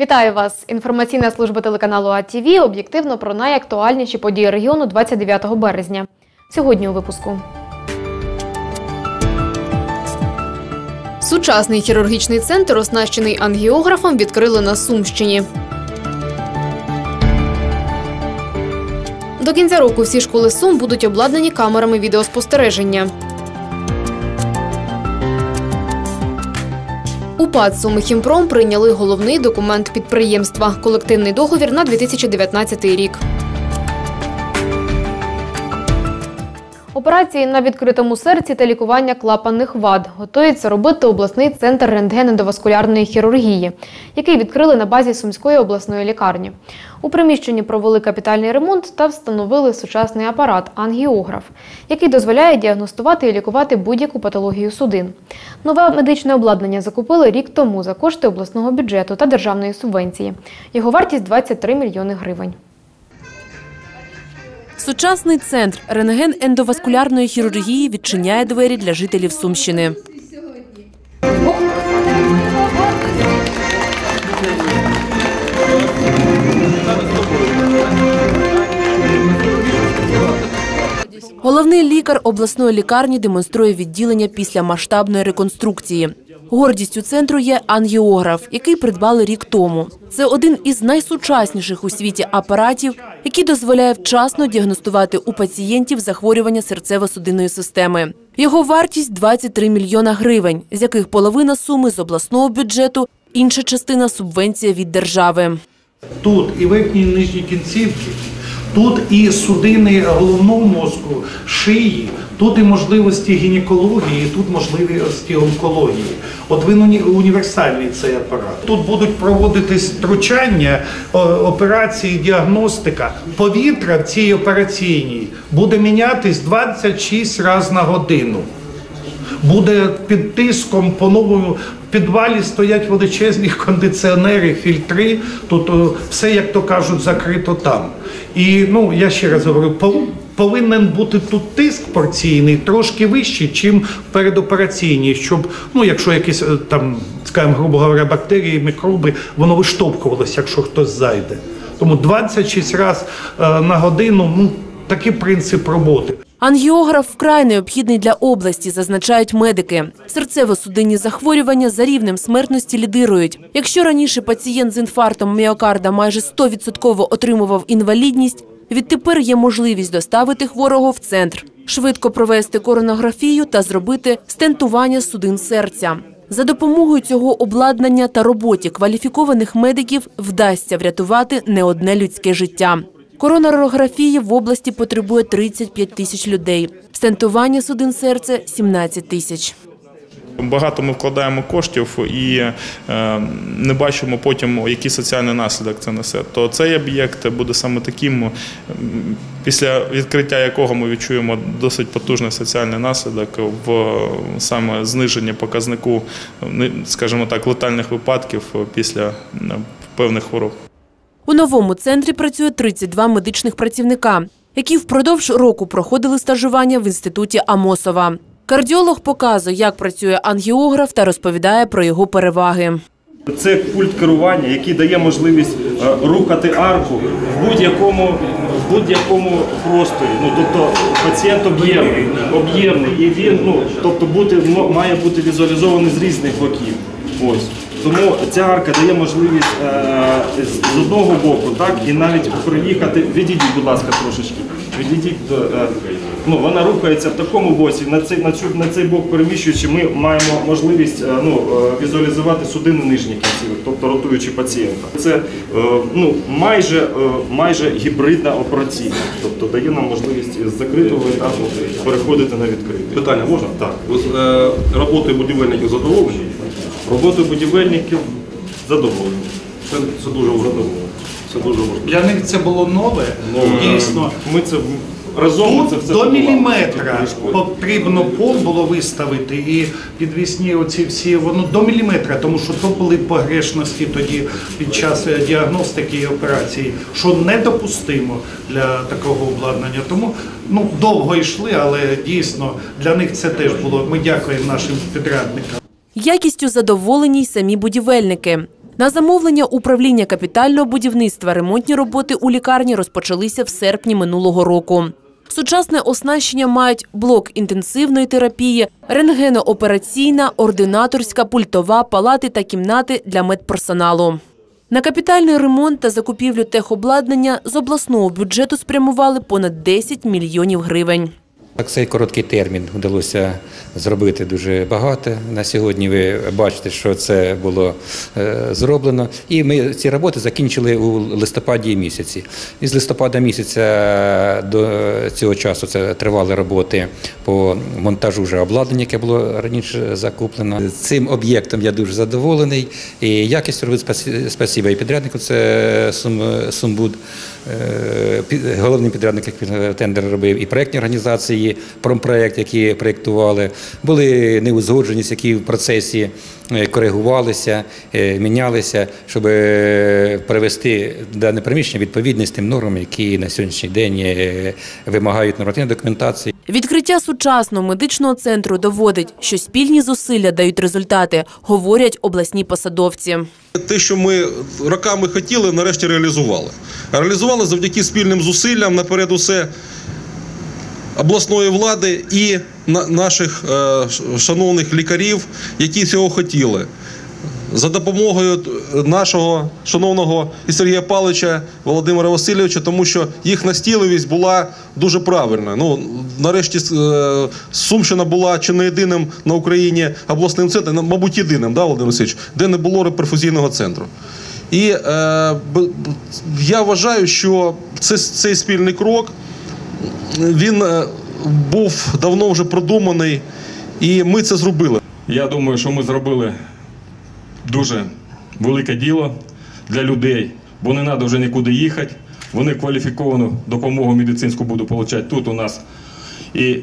Вітаю вас! Інформаційна служба телеканалу АТВ об'єктивно про найактуальніші події регіону 29 березня. Сьогодні у випуску. Сучасний хірургічний центр, оснащений ангіографом, відкрили на Сумщині. До кінця року всі школи Сум будуть обладнані камерами відеоспостереження. У ПАТ «Сумихімпром» прийняли головний документ підприємства – колективний договір на 2019 рік. Операції на відкритому серці та лікування клапанних вад готується робити обласний центр рентгенодоваскулярної хірургії, який відкрили на базі Сумської обласної лікарні. У приміщенні провели капітальний ремонт та встановили сучасний апарат «Ангіограф», який дозволяє діагностувати і лікувати будь-яку патологію судин. Нове медичне обладнання закупили рік тому за кошти обласного бюджету та державної субвенції. Його вартість – 23 мільйони гривень. Сучасний центр рентген-ендоваскулярної хірургії відчиняє двері для жителів Сумщини. Головний лікар обласної лікарні демонструє відділення після масштабної реконструкції. Гордістю центру є ангіограф, який придбали рік тому. Це один із найсучасніших у світі апаратів, який дозволяє вчасно діагностувати у пацієнтів захворювання серцево-судинної системи. Його вартість – 23 мільйона гривень, з яких половина суми з обласного бюджету, інша частина – субвенція від держави. Тут і верхні, і нижні кінцівки, тут і судини головного мозку, шиї, тут і можливості гінекології, тут можливості онкології. От він універсальний цей апарат. Тут будуть проводитись втручання, операції, діагностика. Повітря в цій операційній буде мінятись 26 разів на годину. Буде під тиском, по-новому в підвалі стоять величезні кондиціонери, фільтри. Тут все, як то кажуть, закрито там. І, я ще раз говорю, повинен бути тут тиск порційний трошки вищий, чим в передопераційній, щоб, якщо якісь там, скажімо, грубо говоря, бактерії, мікроби, воно виштовхувалося, якщо хтось зайде. Тому 26 разів на годину, такий принцип роботи. Ангіограф вкрай необхідний для області, зазначають медики. Серцево-судинні захворювання за рівнем смертності лідирують. Якщо раніше пацієнт з інфарктом міокарда майже 100% отримував інвалідність, відтепер є можливість доставити хворого в центр, швидко провести коронографію та зробити стентування судин серця. За допомогою цього обладнання та роботі кваліфікованих медиків вдасться врятувати не одне людське життя. Коронарографії в області потребує 35 тисяч людей, стентування судин серця – 17 тисяч. Багато ми вкладаємо коштів і не бачимо потім, який соціальний наслідок це несе. То цей об'єкт буде саме таким, після відкриття якого ми відчуємо досить потужний соціальний наслідок в саме зниженні показнику, скажімо так, летальних випадків після певних хвороб. У новому центрі працює 32 медичних працівника, які впродовж року проходили стажування в інституті Амосова. Кардіолог показує, як працює ангіограф та розповідає про його переваги. Це пульт керування, який дає можливість рухати арку в будь-якому просторі. Тобто пацієнт об'ємний і він має бути візуалізований з різних боків. Тому ця арка дає можливість з одного боку, і навіть проїхати, відійдіть, будь ласка, трошечки, вона рухається в такому боці, на цей бок переміщуючи, ми маємо можливість візуалізувати судини нижніх кінцівок, тобто ротуючи пацієнта. Це майже гібридна операційна, тобто дає нам можливість з закритого етапу переходити на відкритий. Питання можна? Так. Роботи будівельників задоволені? Роботу будівельників задоволені. Це дуже важливо. Для них це було нове, дійсно. Тут до міліметра потрібно пол було виставити і підвісні оці всі, до міліметра, тому що то були погрешності тоді під час діагностики і операції, що недопустимо для такого обладнання. Тому довго йшли, але дійсно для них це теж було. Ми дякуємо нашим підрядникам. Якістю задоволені й самі будівельники. На замовлення управління капітального будівництва ремонтні роботи у лікарні розпочалися в серпні минулого року. Сучасне оснащення мають блок інтенсивної терапії, рентгеноопераційна, ординаторська, пультова, палати та кімнати для медперсоналу. На капітальний ремонт та закупівлю техобладнання з обласного бюджету спрямували понад 10 мільйонів гривень. За цей короткий термін вдалося зробити дуже багато. На сьогодні ви бачите, що це було зроблено. І ми ці роботи закінчили у листопаді місяці. Із листопада місяця до цього часу це тривали роботи по монтажу вже обладнання, яке було раніше закуплено. Цим об'єктом я дуже задоволений. І якість робіт, спасибі і підряднику, це Сумбуд, головний підрядник, який тендер робив, і проєктні організації, промпроєкт, які проєктували, були неузгодженість, які в процесі коригувалися, мінялися, щоб привести дане приміщення відповідність тим нормам, які на сьогоднішній день вимагають нормативної документації. Відкриття сучасного медичного центру доводить, що спільні зусилля дають результати, говорять обласні посадовці. Те, що ми роками хотіли, нарешті реалізували. Реалізували завдяки спільним зусиллям, наперед усе, обласної влади і наших шановних лікарів, які цього хотіли. За допомогою нашого шановного і Сергія Павловича Володимира Васильовича, тому що їх настійливість була дуже правильна. Нарешті Сумщина була чи не єдиним на Україні обласним центром, мабуть єдиним, Володимир Васильович, де не було перфузійного центру. І я вважаю, що цей спільний крок, він був давно вже продуманий, і ми це зробили. Я думаю, що ми зробили дуже велике діло для людей, бо не треба вже нікуди їхати. Вони кваліфіковану допомогу медицинську будуть отримати тут у нас. І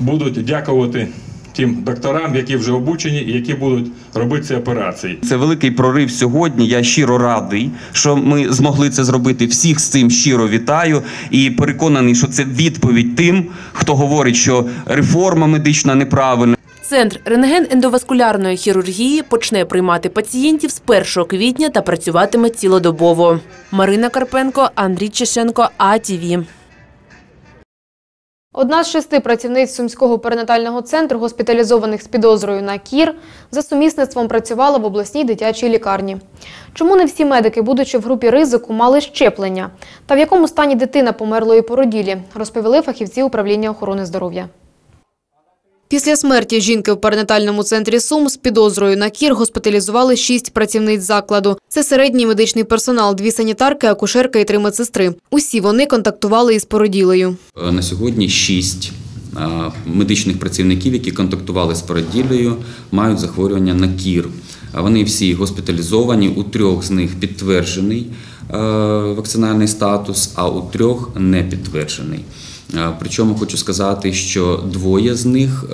будуть дякувати тим докторам, які вже обучені і які будуть робити ці операції. Це великий прорив сьогодні, я щиро радий, що ми змогли це зробити. Всіх з цим щиро вітаю і переконаний, що це відповідь тим, хто говорить, що реформа медична неправильна. Центр рентген-ендоваскулярної хірургії почне приймати пацієнтів з 1 квітня та працюватиме цілодобово. Марина Карпенко, Андрій Чешенко, АТВ. Одна з 6 працівниць Сумського перинатального центру, госпіталізованих з підозрою на кір, за сумісництвом працювала в обласній дитячій лікарні. Чому не всі медики, будучи в групі ризику, мали щеплення? Та в якому стані дитина померлої породілі, розповіли фахівці управління охорони здоров'я. Після смерті жінки в перинатальному центрі Сум з підозрою на кір госпіталізували 6 працівниць закладу. Це середній медичний персонал, 2 санітарки, акушерка і 3 медсестри. Усі вони контактували із породілею. На сьогодні 6 медичних працівників, які контактували з породілею, мають захворювання на кір. Вони всі госпіталізовані, у 3 з них підтверджений вакцинальний статус, а у 3 не підтверджений. Причому хочу сказати, що 2 з них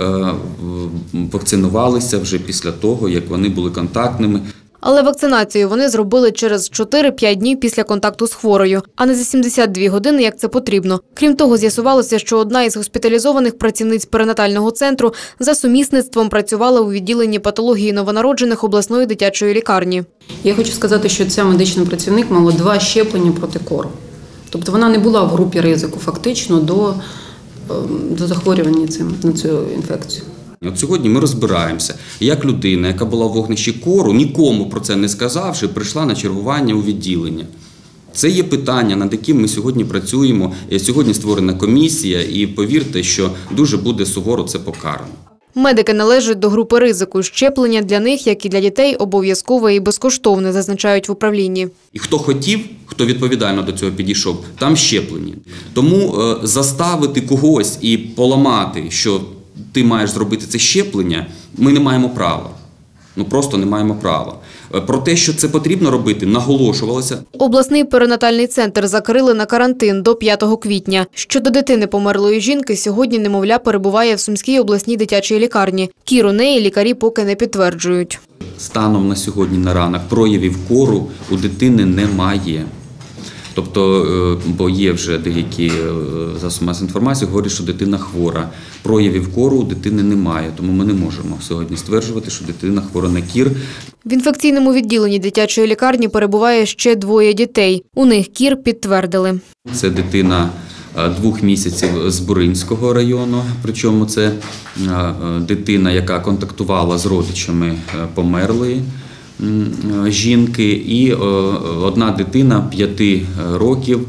вакцинувалися вже після того, як вони були контактними. Але вакцинацію вони зробили через 4-5 днів після контакту з хворою, а не за 72 години, як це потрібно. Крім того, з'ясувалося, що одна із госпіталізованих працівниць перинатального центру за сумісництвом працювала у відділенні патології новонароджених обласної дитячої лікарні. Я хочу сказати, що ця медичний працівник мала 2 щеплення проти кору. Тобто вона не була в групі ризику фактично до захворювання на цю інфекцію. От сьогодні ми розбираємося, як людина, яка була в вогнищі кору, нікому про це не сказавши, прийшла на чергування у відділення. Це є питання, над яким ми сьогодні працюємо. Сьогодні створена комісія і повірте, що дуже буде суворо це покарано. Медики належать до групи ризику. Щеплення для них, як і для дітей, обов'язкове і безкоштовне, зазначають в управлінні. І хто хотів, хто відповідально до цього підійшов, там щеплені. Тому заставити когось і поламати, що ти маєш зробити це щеплення, ми не маємо права. Просто не маємо права. Про те, що це потрібно робити, наголошувалося. Обласний перинатальний центр закрили на карантин до 5 квітня. Щодо дитини померлої жінки, сьогодні немовля перебуває в Сумській обласній дитячій лікарні. Кір у неї лікарі поки не підтверджують. Станом на сьогодні на ранок проявів кору у дитини немає. Тобто, бо є вже деякі засоби масової інформації, говорять, що дитина хвора. Проявів кору у дитини немає, тому ми не можемо сьогодні стверджувати, що дитина хвора на кір. В інфекційному відділенні дитячої лікарні перебуває ще двоє дітей. У них кір підтвердили. Це дитина 2 місяців з Буринського району, причому це дитина, яка контактувала з родичами померлої жінки, і одна дитина 5 років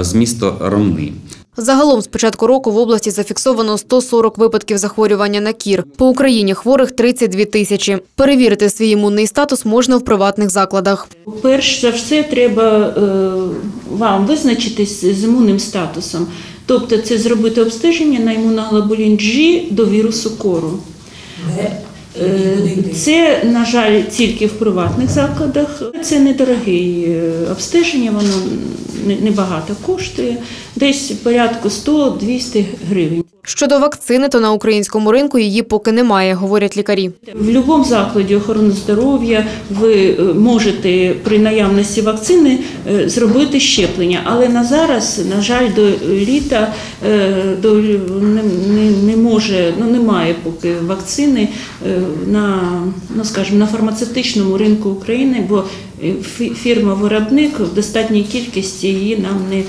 з міста Ромни. Загалом з початку року в області зафіксовано 140 випадків захворювання на кір. По Україні хворих 32 тисячі. Перевірити свій імунний статус можна в приватних закладах. Перш за все треба вам визначитись з імунним статусом. Тобто це зробити обстеження на імуноглобулін G до вірусу кору. Це, на жаль, тільки в приватних закладах. Це недороге обстеження, воно небагато коштує, десь порядку 100-200 гривень. Щодо вакцини, то на українському ринку її поки немає, говорять лікарі. В будь-якому закладі охорони здоров'я ви можете при наявності вакцини зробити щеплення. Але на зараз, на жаль, до літа немає поки вакцини на фармацевтичному ринку України, бо фірма-виробник в достатній кількості її нам не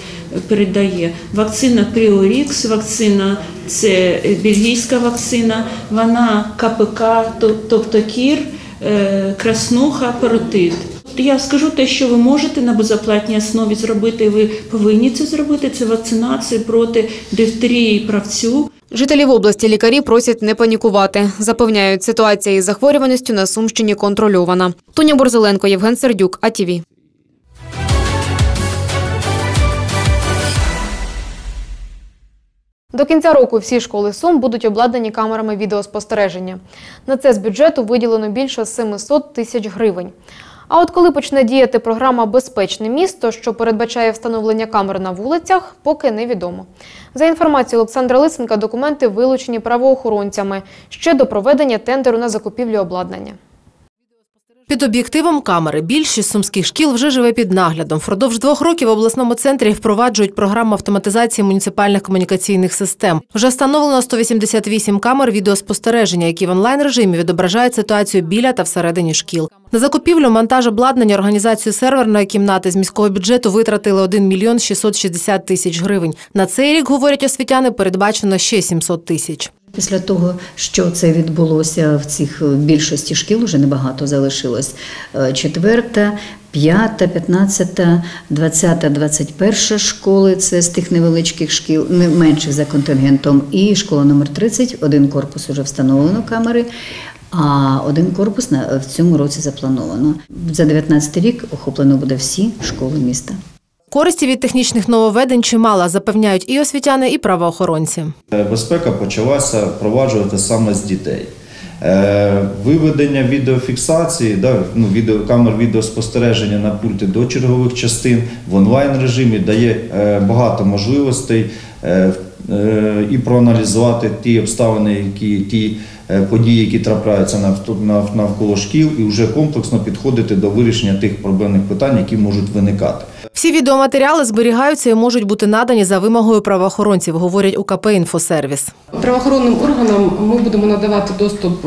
передає. Вакцина Приорекс, вакцина це бельгійська вакцина, вона КПК, тобто кір, краснуха, паротит. Я скажу те, що ви можете на безоплатній основі зробити, ви повинні це зробити, це вакцинація проти дифтерії і правцю. Жителів області лікарі просять не панікувати. Запевняють, ситуація із захворюваністю на Сумщині контрольована. Тоня Борзеленко, Євген Сердюк, АТВ. До кінця року всі школи Сум будуть обладнані камерами відеоспостереження. На це з бюджету виділено більше 700 тисяч гривень. А от коли почне діяти програма «Безпечне місто», що передбачає встановлення камер на вулицях, поки невідомо. За інформацією Олександра Лисенка, документи вилучені правоохоронцями ще до проведення тендеру на закупівлю обладнання. Під об'єктивом камери більшість сумських шкіл вже живе під наглядом. Впродовж 2 років в обласному центрі впроваджують програму автоматизації муніципальних комунікаційних систем. Вже встановлено 188 камер відеоспостереження, які в онлайн-режимі відображають ситуацію біля та всередині шкіл. На закупівлю, монтаж обладнання, організацію серверної кімнати з міського бюджету витратили 1 мільйон 660 тисяч гривень. На цей рік, говорять освітяни, передбачено ще 700 тисяч. Після того, що це відбулося в цих більшості шкіл, уже небагато залишилось. 4-та, 5-та, 15-та, 20-та, 21-ша школи, це з тих невеличких шкіл, не менших за контингентом, і школа номер 30, 1 корпус уже встановлено камери, а 1 корпус в цьому році заплановано. За 2019 рік охоплено буде всі школи міста. Користі від технічних нововведень чимало, запевняють і освітяни, і правоохоронці. Безпека почалася впроваджувати саме з дітей. Виведення відеофіксації, камер відеоспостереження на пульти до чергових частин в онлайн-режимі дає багато можливостей і проаналізувати ті обставини, ті події, які трапляються навколо шкіл, і вже комплексно підходити до вирішення тих проблемних питань, які можуть виникати. Всі відеоматеріали зберігаються і можуть бути надані за вимогою правоохоронців, говорять у КП «Інфосервіс». Правоохоронним органам ми будемо надавати доступ,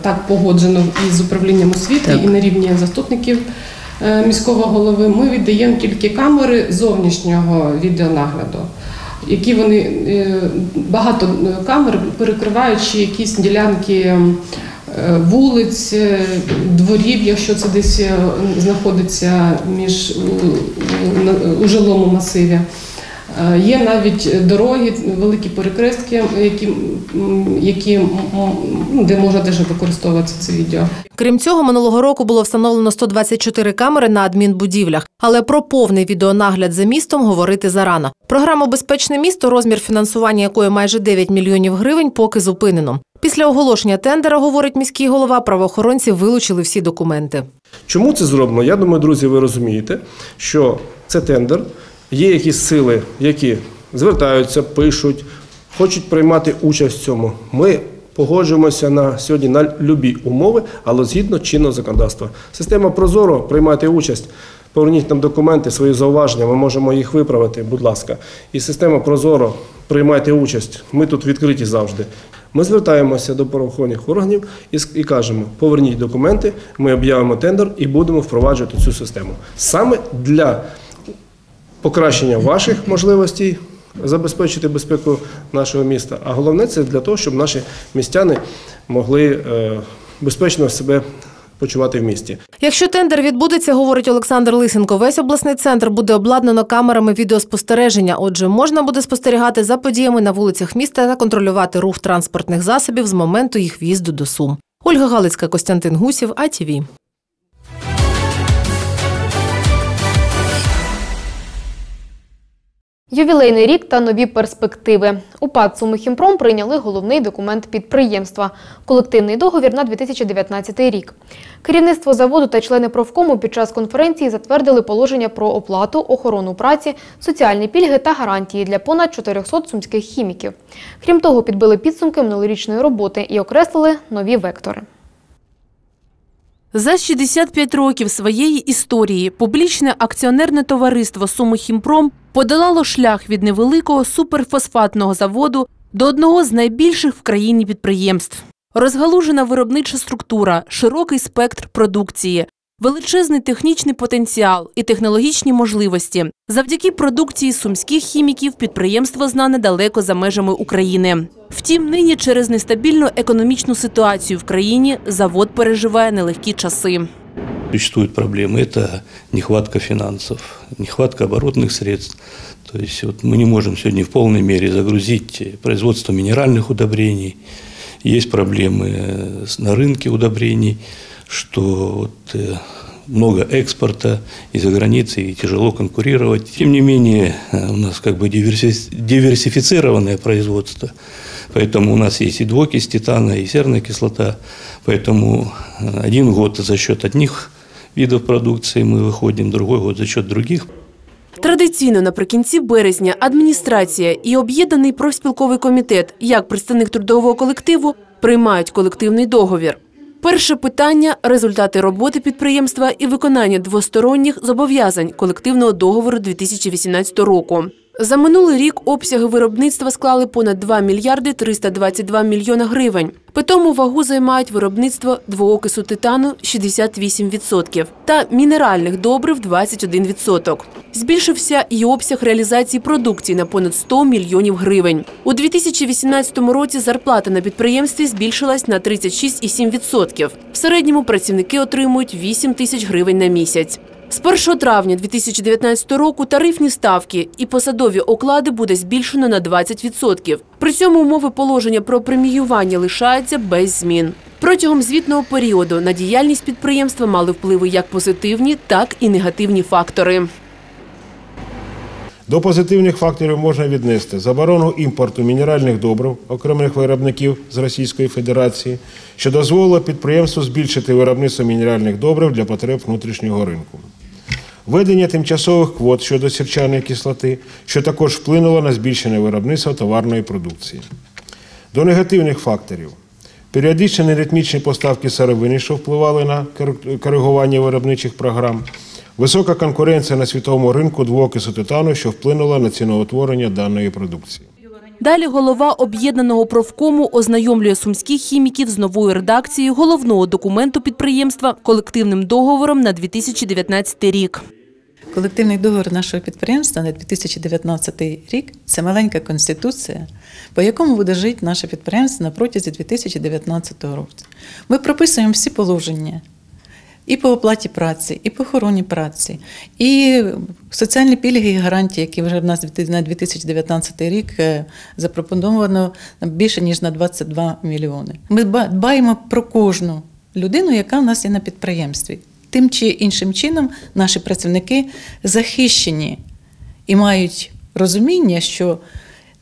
так погоджено із управлінням освіти, і на рівні заступників міського голови. Ми віддаємо тільки камери зовнішнього відеонагляду, які вони, багато камер, перекриваючи якісь ділянки вулиць, дворів, якщо це десь знаходиться у жилому масиві. Є навіть дороги, великі перекрестки, де можна теж використовувати це відео. Крім цього, минулого року було встановлено 124 камери на адмінбудівлях. Але про повний відеонагляд за містом говорити зарано. Програму «Безпечне місто», розмір фінансування якої майже 9 мільйонів гривень, поки зупинено. Після оголошення тендера, говорить міський голова, правоохоронці вилучили всі документи. Чому це зроблено? Я думаю, друзі, ви розумієте, що це тендер. Є якісь сили, які звертаються, пишуть, хочуть приймати участь в цьому. Ми погоджуємося на сьогодні на любі умови, але згідно чинного законодавства. Система «Прозоро» приймати участь поверніть нам документи, свої зауваження, ми можемо їх виправити, будь ласка. І система «Прозоро», приймайте участь, ми тут відкриті завжди. Ми звертаємося до правоохоронних органів і кажемо, поверніть документи, ми об'явимо тендер і будемо впроваджувати цю систему. Саме для покращення ваших можливостей забезпечити безпеку нашого міста. А головне – це для того, щоб наші містяни могли безпечно себе почувати в місті. Якщо тендер відбудеться, говорить Олександр Лисенко, весь обласний центр буде обладнано камерами відеоспостереження. Отже, можна буде спостерігати за подіями на вулицях міста та контролювати рух транспортних засобів з моменту їх в'їзду до Сум. Ольга Галицька, Костянтин Гусів, АТВ. Ювілейний рік та нові перспективи. У ПАТ «Сумихімпром» прийняли головний документ підприємства – колективний договір на 2019 рік. Керівництво заводу та члени профкому під час конференції затвердили положення про оплату, охорону праці, соціальні пільги та гарантії для понад 400 сумських хіміків. Крім того, підбили підсумки минулорічної роботи і окреслили нові вектори. За 65 років своєї історії публічне акціонерне товариство «Сумихімпром» подолало шлях від невеликого суперфосфатного заводу до одного з найбільших в країні підприємств. Розгалужена виробнича структура, широкий спектр продукції, величезний технічний потенціал і технологічні можливості. Завдяки продукції сумських хіміків підприємство знане далеко за межами України. Втім, нині через нестабільну економічну ситуацію в країні завод переживає нелегкі часи. Существуют проблемы. Это нехватка финансов, нехватка оборотных средств. То есть вот мы не можем сегодня в полной мере загрузить производство минеральных удобрений. Есть проблемы на рынке удобрений, что вот много экспорта из-за границы и тяжело конкурировать. Тем не менее, у нас как бы диверсифицированное производство. Поэтому у нас есть и двуокись титана, и серная кислота. Поэтому один год за счет одних видов продукции мы выходим, другой год за счет других. Традиційно наприкінці березня адміністрація і об'єднаний профспілковий комітет, як представник трудового колективу, приймають колективний договір. Перше питання – результати роботи підприємства і виконання двосторонніх зобов'язань колективного договору 2018 року. За минулий рік обсяги виробництва склали понад 2 мільярди 322 мільйона гривень. Питому вагу займають виробництво двоокису титану – 68% та мінеральних добрив – 21%. Збільшився і обсяг реалізації продукції на понад 100 мільйонів гривень. У 2018 році зарплата на підприємстві збільшилась на 36,7%. В середньому працівники отримують 8 тисяч гривень на місяць. З 1 травня 2019 року тарифні ставки і посадові оклади буде збільшено на 20%. При цьому умови положення про преміювання лишаються без змін. Протягом звітного періоду на діяльність підприємства мали впливи як позитивні, так і негативні фактори. До позитивних факторів можна віднести заборону імпорту мінеральних добрив окремих виробників з Російської Федерації, що дозволило підприємству збільшити виробництво мінеральних добрив для потреб внутрішнього ринку. Введення тимчасових квот щодо сірчаної кислоти, що також вплинуло на збільшення виробництва товарної продукції. До негативних факторів. Періодичні неритмічні поставки сировини, що впливали на коригування виробничих програм. Висока конкуренція на світовому ринку двоокису титану, що вплинула на ціноутворення даної продукції. Далі голова об'єднаного профкому ознайомлює сумських хіміків з новою редакцією головного документу підприємства колективним договором на 2019 рік. Колективний договір нашого підприємства на 2019 рік – це маленька конституція, по якому буде жити наше підприємство на протязі 2019 року. Ми прописуємо всі положення і по оплаті праці, і по охороні праці, і соціальні пільги і гарантії, які вже в нас на 2019 рік запропоновано більше, ніж на 22 мільйони. Ми дбаємо про кожну людину, яка в нас є на підприємстві. Тим чи іншим чином наші працівники захищені і мають розуміння, що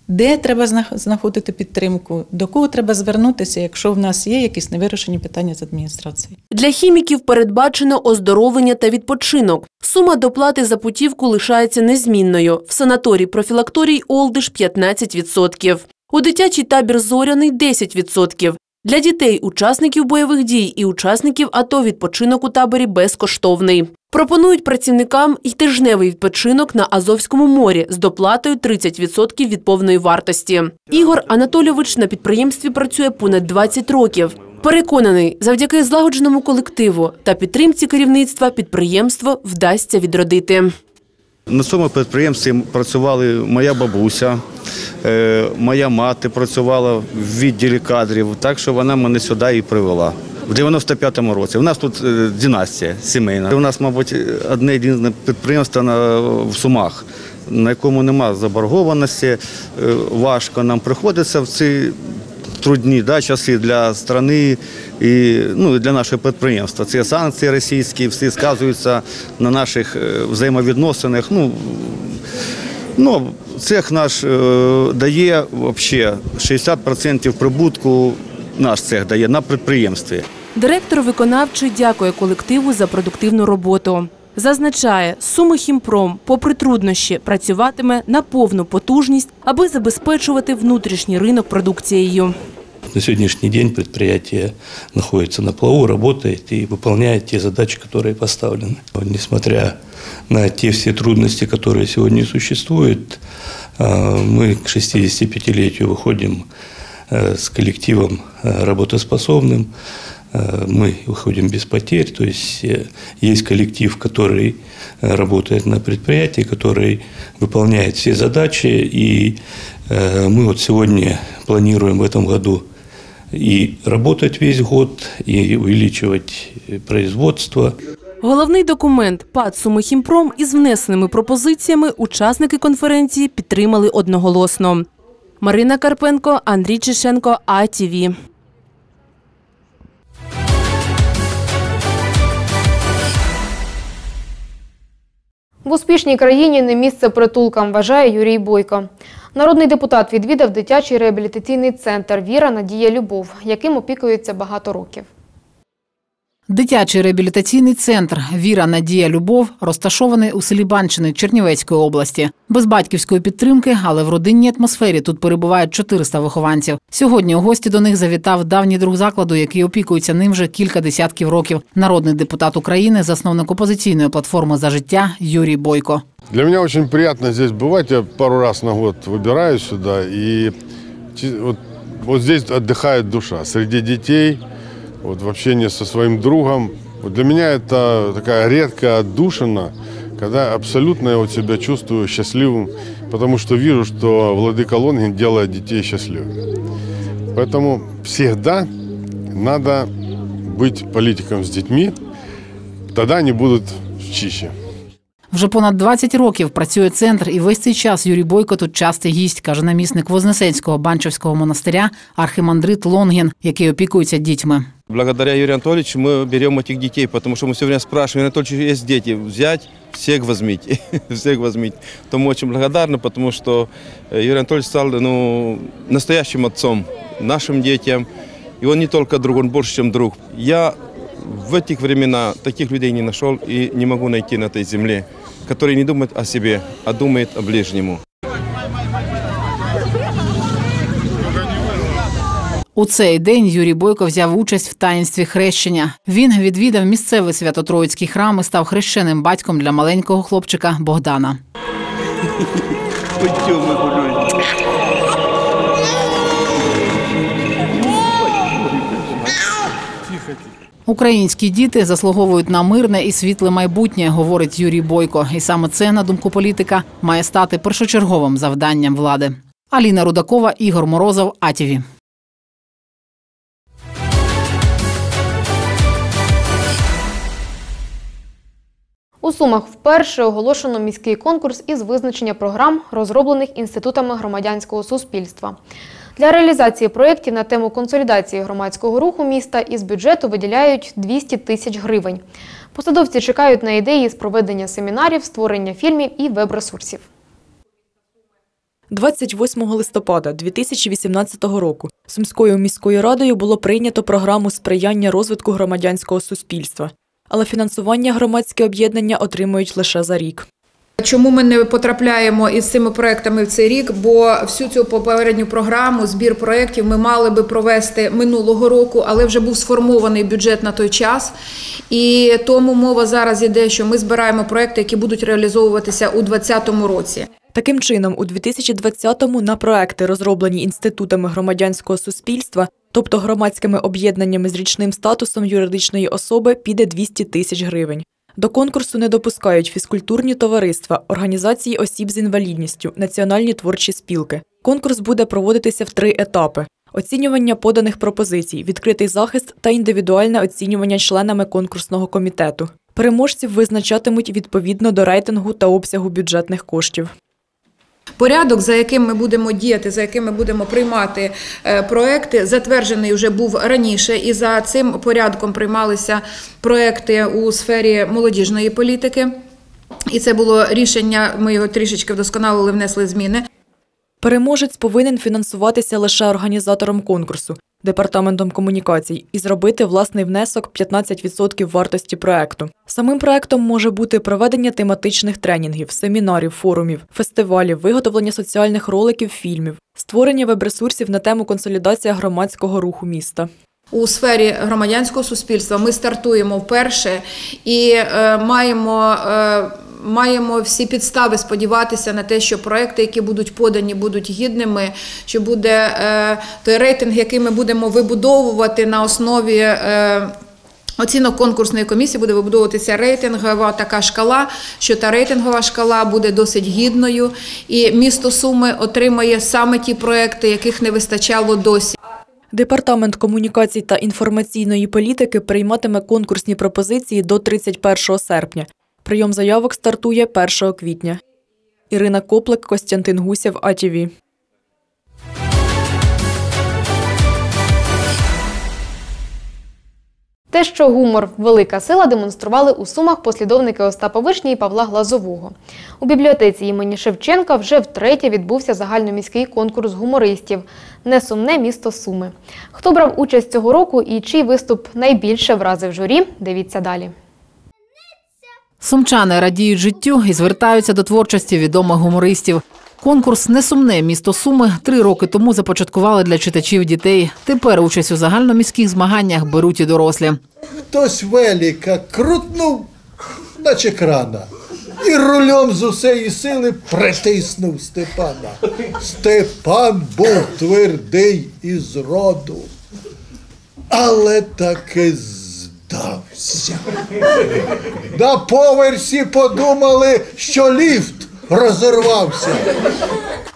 де треба знаходити підтримку, до кого треба звернутися, якщо в нас є якісь невирішені питання з адміністрації. Для хіміків передбачено оздоровлення та відпочинок. Сума доплати за путівку лишається незмінною. В санаторій-профілакторій «Олдиш» – 15%. У дитячий табір «Зоряний» – 10%. Для дітей, учасників бойових дій і учасників АТО відпочинок у таборі безкоштовний. Пропонують працівникам й тижневий відпочинок на Азовському морі з доплатою 30% від повної вартості. Ігор Анатолійович на підприємстві працює понад 20 років. Переконаний, завдяки злагодженому колективу та підтримці керівництва підприємство вдасться відродити. На цьому підприємстві працювали моя бабуся, моя мати працювала в відділі кадрів, так що вона мене сюди і привела. В 95-му році. У нас тут династія сімейна. У нас, мабуть, одне-єдине підприємство в Сумах, на якому немає заборгованості. Важко нам приходиться в ці трудні часи для країни і для нашого підприємства. Ці санкції російські, всі сказуються на наших взаємовідносинах. Цех наш дає 60% прибутку, наш цех дає на підприємстві. Директор виконавчий дякує колективу за продуктивну роботу. Зазначає, Сумихімпром, попри труднощі, працюватиме на повну потужність, аби забезпечувати внутрішній ринок продукцією. На сьогоднішній день підприємство знаходиться на плаву, працює і виконує ті задачі, які поставлені. Несмотря на ті всі трудності, які сьогодні існують, ми к 65-літтю виходимо з колективом роботоспособним. Мы уходим без потерь, то есть есть коллектив, который работает на предприятии, который выполняет все задачи, и мы вот сегодня планируем в этом году и работать весь год, и увеличивать производство. Головний документ ПАТ «Сумихімпром» із внесеними пропозиціями учасники конференції підтримали одноголосно. Марина Карпенко, Андрій Чешенко, АТВ. В успішній країні не місце притулкам, вважає Юрій Бойко. Народний депутат відвідав дитячий реабілітаційний центр «Віра, надія, любов», яким опікується багато років. Дитячий реабілітаційний центр «Віра, надія, любов» розташований у селі Банщини Чернівецької області. Без батьківської підтримки, але в родинній атмосфері тут перебувають 400 вихованців. Сьогодні у гості до них завітав давній друг закладу, який опікується ним вже кілька десятків років. Народний депутат України, засновник опозиційної платформи «За життя» Юрій Бойко. Для мене дуже приємно тут бувати. Я пару разів на год вибираю сюди. І ось тут відпочиває душа серед дітей. В общении со своим другом. Для меня это такая редкая отдушина, когда абсолютно я себя чувствую счастливым, потому что вижу, что владыка Лонген делает детей счастливыми. Поэтому всегда надо быть политиком с детьми, тогда они будут чище. Вже понад 20 років працює центр, і весь цей час Юрій Бойко тут частий гість, каже намісник Вознесенського Банченського монастиря архімандрит Лонген, який опікується дітьми. Благодаря Юрію Анатолійовичу ми беремо цих дітей, тому що ми все время спрашуємо, Юрій Анатолійович, є діти, взяти, всіх візьміть, всіх візьміть. Тому дуже благодарні, тому що Юрій Анатолійович став настоящим отцом нашим дітям. І він не тільки друг, він більше, ніж друг. Я в ці часи таких людей не знайшов і не можу знайти на цій землі, которые не думают о себе, а думают о ближнему. У цей день Юрій Бойко взяв участь в таїнстві хрещення. Він відвідав місцевий Свято-Троїцький храм і став хрещеним батьком для маленького хлопчика Богдана. Українські діти заслуговують на мирне і світле майбутнє, говорить Юрій Бойко. І саме це, на думку політика, має стати першочерговим завданням влади. Аліна Рудакова, Ігор Морозов, АТВ. У Сумах вперше оголошено міський конкурс із визначення програм, розроблених інститутами громадянського суспільства. Для реалізації проєктів на тему консолідації громадського руху міста із бюджету виділяють 200 тисяч гривень. Посадовці чекають на ідеї з проведення семінарів, створення фільмів і веб-ресурсів. 28 листопада 2018 року Сумською міською радою було прийнято програму сприяння розвитку громадянського суспільства. Але фінансування громадські об'єднання отримують лише за рік. Чому ми не потрапляємо із цими проектами в цей рік? Бо всю цю попередню програму, збір проєктів ми мали би провести минулого року, але вже був сформований бюджет на той час. І тому мова зараз йде, що ми збираємо проекти, які будуть реалізовуватися у 2020 році. Таким чином, у 2020-му на проекти, розроблені інститутами громадянського суспільства, тобто громадськими об'єднаннями з річним статусом юридичної особи, піде 200 тисяч гривень. До конкурсу не допускають фізкультурні товариства, організації осіб з інвалідністю, національні творчі спілки. Конкурс буде проводитися в 3 етапи – оцінювання поданих пропозицій, відкритий захист та індивідуальне оцінювання членами конкурсного комітету. Переможців визначатимуть відповідно до рейтингу та обсягу бюджетних коштів. Порядок, за яким ми будемо діяти, за яким ми будемо приймати проекти, затверджений вже був раніше, і за цим порядком приймалися проекти у сфері молодіжної політики. І це було рішення, ми його трішечки вдосконалили, внесли зміни. Переможець повинен фінансуватися лише організатором конкурсу, департаментом комунікацій, і зробити власний внесок 15% вартості проекту. Самим проектом може бути проведення тематичних тренінгів, семінарів, форумів, фестивалів, виготовлення соціальних роликів, фільмів, створення веб-ресурсів на тему «Консолідація громадського руху міста». У сфері громадянського суспільства ми стартуємо вперше і маємо всі підстави сподіватися на те, що проекти, які будуть подані, будуть гідними, що буде той рейтинг, який ми будемо вибудовувати на основі оцінок конкурсної комісії, буде вибудовуватися рейтингова така шкала, що та рейтингова шкала буде досить гідною, і місто Суми отримає саме ті проекти, яких не вистачало досі. Департамент комунікацій та інформаційної політики прийматиме конкурсні пропозиції до 31 серпня. Прийом заявок стартує 1 квітня. Ірина Коплик, Костянтин Гусів, АТВ. Те, що гумор – велика сила, демонстрували у Сумах послідовники Остапа Вишні і Павла Глазового. У бібліотеці імені Шевченка вже втретє відбувся загальноміський конкурс гумористів «Несумне місто Суми». Хто брав участь цього року і чий виступ найбільше вразив журі – дивіться далі. Сумчани радіють життю і звертаються до творчості відомих гумористів. Конкурс «Несумне місто Суми» 3 роки тому започаткували для читачів дітей. Тепер участь у загальноміських змаганнях беруть і дорослі. Хтось велика крутнув, наче крана, і рулем з усієї сили притиснув Степана. Степан був твердий із роду, але таки здався. На поверсі подумали, що ліфт розірвався.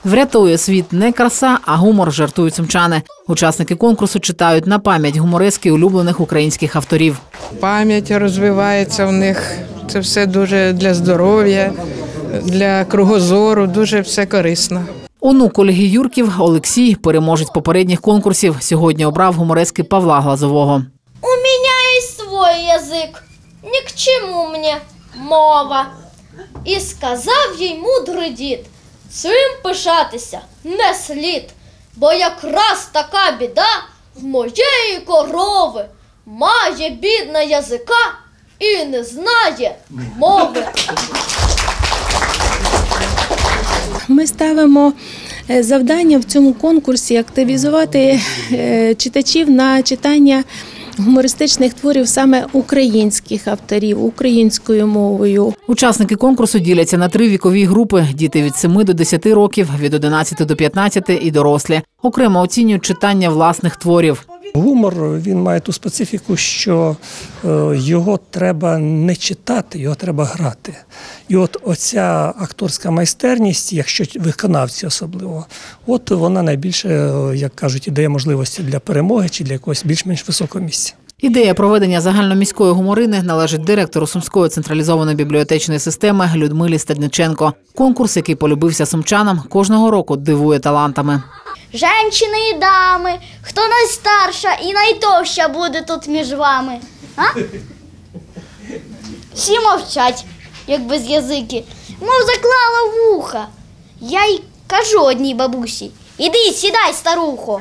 Врятує світ не краса, а гумор, жартують сумчани. Учасники конкурсу читають на пам'ять гуморески улюблених українських авторів. Пам'ять розвивається в них. Це все дуже для здоров'я, для кругозору, дуже все корисно. Онук Ольги Юрків Олексій, переможець попередніх конкурсів, сьогодні обрав гуморески Павла Глазового. У мене є свій язик, ні к чому мені мова. І сказав їй мудрий дід, цим пишатися не слід, бо якраз така біда в моєї корови. Має бідна язика і не знає мови. Ми ставимо завдання в цьому конкурсі активізувати читачів на читання гумористичних творів саме українських авторів, українською мовою. Учасники конкурсу діляться на 3 вікові групи – діти від 7 до 10 років, від 11 до 15 і дорослі. Окремо оцінюють читання власних творів. Гумор, він має ту специфіку, що його треба не читати, його треба грати. І от оця акторська майстерність, якщо виконавці особливо, от вона найбільше, як кажуть, і дає можливості для перемоги чи для якогось більш-менш високого місця. Ідея проведення загальноміської гуморини належить директору Сумської централізованої бібліотечної системи Людмилі Стедниченко. Конкурс, який полюбився сумчанам, кожного року дивує талантами. Женщини і дами, хто найстарша і найтовща буде тут між вами? Всі мовчать, як без язики, мов заклала вуха. Я й кажу одній бабусі, іди сідай, старухо.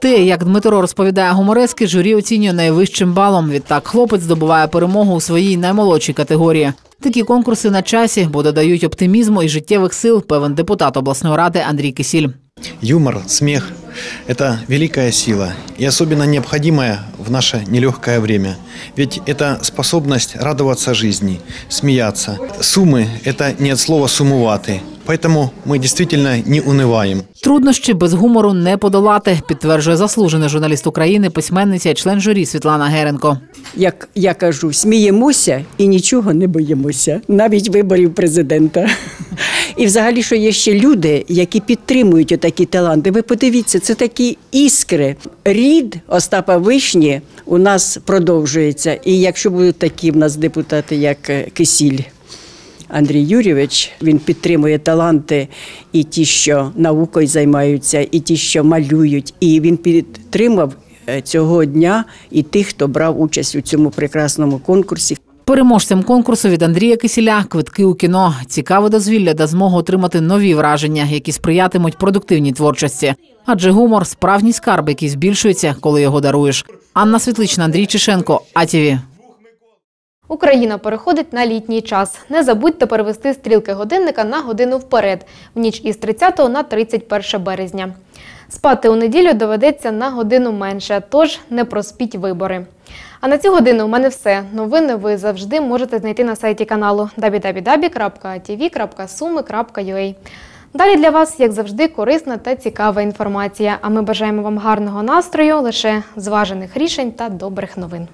Те, як Дмитро розповідає гуморески, журі оцінює найвищим балом. Відтак хлопець здобуває перемогу у своїй наймолодшій категорії. Такі конкурси на часі, бо додають оптимізму і життєвих сил, певен депутат обласної ради Андрій Кисіль. Юмор, сміх – це велика сила і особливо необхідна в наше нелегке час. Ведь це здатність радуватися життю, сміятися. Суми – це не від слова «сумувати». Тому ми дійсно не униваємо. Труднощі без гумору не подолати, підтверджує заслужений журналіст України, письменниця і член журі Світлана Геренко. Як я кажу, сміємося і нічого не боїмося, навіть виборів президента. І взагалі, що є ще люди, які підтримують такі таланти. Ви подивіться, це такі іскри. Рід Остапа Вишні у нас продовжується. І якщо будуть такі в нас депутати, як Кисіль Андрій Юрійович, він підтримує таланти і ті, що наукою займаються, і ті, що малюють. І він підтримав цього дня і тих, хто брав участь у цьому прекрасному конкурсі. Переможцям конкурсу від Андрія Кисіля – квитки у кіно. Цікаве дозвілля дасть змогу отримати нові враження, які сприятимуть продуктивній творчості. Адже гумор – справжній скарб, який збільшується, коли його даруєш. Анна Світлична, Андрій Чешенко, АТВ. Україна переходить на літній час. Не забудьте перевести стрілки годинника на годину вперед, в ніч із 30 на 31 березня. Спати у неділю доведеться на годину менше, тож не проспіть вибори. А на цю годину у мене все. Новини ви завжди можете знайти на сайті каналу www.atv.sumi.ua. Далі для вас, як завжди, корисна та цікава інформація. А ми бажаємо вам гарного настрою, лише зважених рішень та добрих новин.